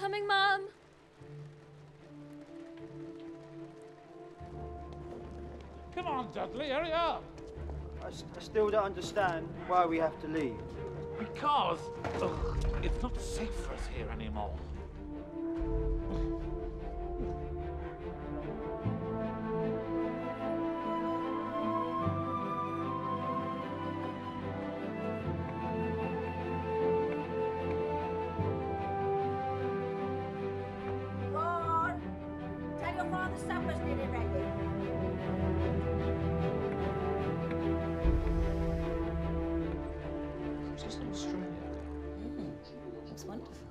Coming, Mom! Come on, Dudley, hurry up! I still don't understand why we have to leave. Because it's not safe for us here anymore. Wonderful.